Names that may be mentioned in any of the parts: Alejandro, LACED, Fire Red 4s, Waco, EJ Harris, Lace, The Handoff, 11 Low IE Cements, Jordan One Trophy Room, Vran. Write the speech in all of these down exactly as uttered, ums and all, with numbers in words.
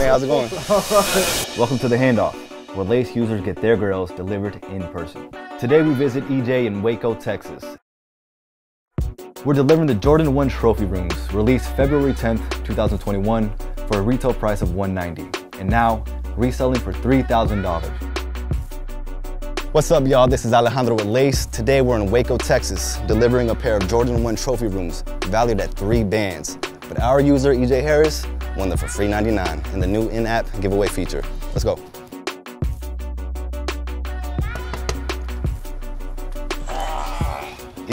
man, how's it going? Welcome to The Handoff, where Lace users get their girls delivered in person. Today we visit E J in Waco, Texas. We're delivering the Jordan One Trophy Rooms, released February tenth, two thousand twenty-one, for a retail price of one hundred ninety dollars, and now reselling for three thousand dollars. What's up, y'all? This is Alejandro with Lace. Today we're in Waco, Texas, delivering a pair of Jordan One Trophy Rooms valued at three bands. But our user, E J Harris, won them for three ninety-nine in the new in-app giveaway feature. Let's go.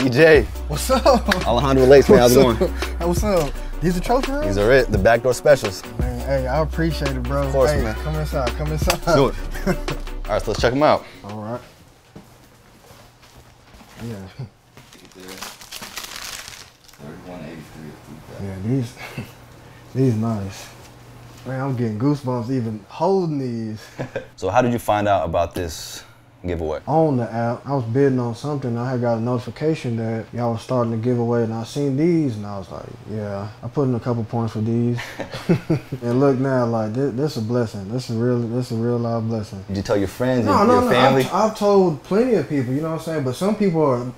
E J. What's up? Alejandro with Lace, man. How's it going? Hey, what's up? These are trophy rooms? These are it, the backdoor specials. Man, hey, I appreciate it, bro. Of course, hey, man. Come inside, come inside. Do it. All right, so let's check them out. All right. Yeah. Yeah, these, these nice. Man, I'm getting goosebumps even holding these. So how did you find out about this giveaway? On the app, I was bidding on something. I had got a notification that y'all was starting the giveaway, and I seen these, and I was like, yeah, I put in a couple points for these. And look now, like this, this is a blessing. This is real. This is a real live blessing. Did you tell your friends no, and no, your no. family? I've, I've told plenty of people. You know what I'm saying? But some people are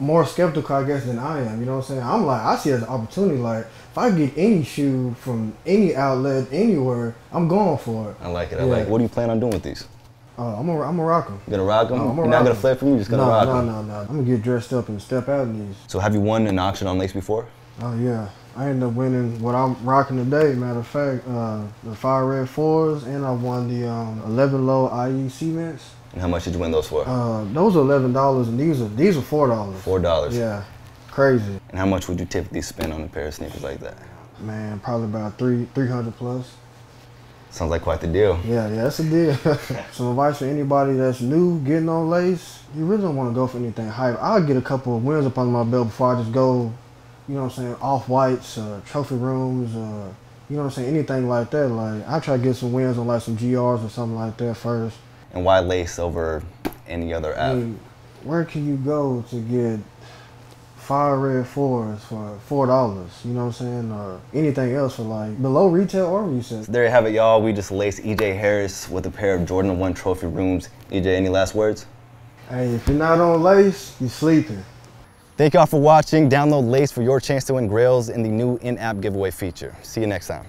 more skeptical, I guess, than I am. You know what I'm saying? I'm like, I see it as an opportunity. Like, if I get any shoe from any outlet anywhere, I'm going for it. I like it. I yeah. like. It. What do you plan on doing with these? Uh, I'm gonna I'm a rock them. You're gonna rock them? No, I'm a You're rock not gonna flip them, you're just gonna no, rock no, them? No, no, no, I'm gonna get dressed up and step out in these. So have you won an auction on Lace before? Oh uh, yeah, I ended up winning what I'm rocking today, matter of fact, uh, the Fire Red fours, and I won the um, eleven low I E Cements. And how much did you win those for? Uh, those are eleven dollars, and these are, these are four dollars. four dollars? Yeah, crazy. And how much would you typically spend on a pair of sneakers like that? Man, probably about three, 300 plus. Sounds like quite the deal. Yeah, yeah, that's a deal. Some advice for anybody that's new, getting on Lace, you really don't want to go for anything hype. I'll get a couple of wins up under my belt before I just go, you know what I'm saying, off-whites, uh, trophy rooms, uh, you know what I'm saying, anything like that. Like, I try to get some wins on like some G Rs or something like that first. And why Lace over any other app? I mean, where can you go to get Fire Red fours for four dollars, you know what I'm saying? Or anything else for like below retail or resale. There you have it, y'all. We just laced E J Harris with a pair of Jordan One Trophy Rooms. E J, any last words? Hey, if you're not on Lace, you're sleeping. Thank y'all for watching. Download Lace for your chance to win grails in the new in-app giveaway feature. See you next time.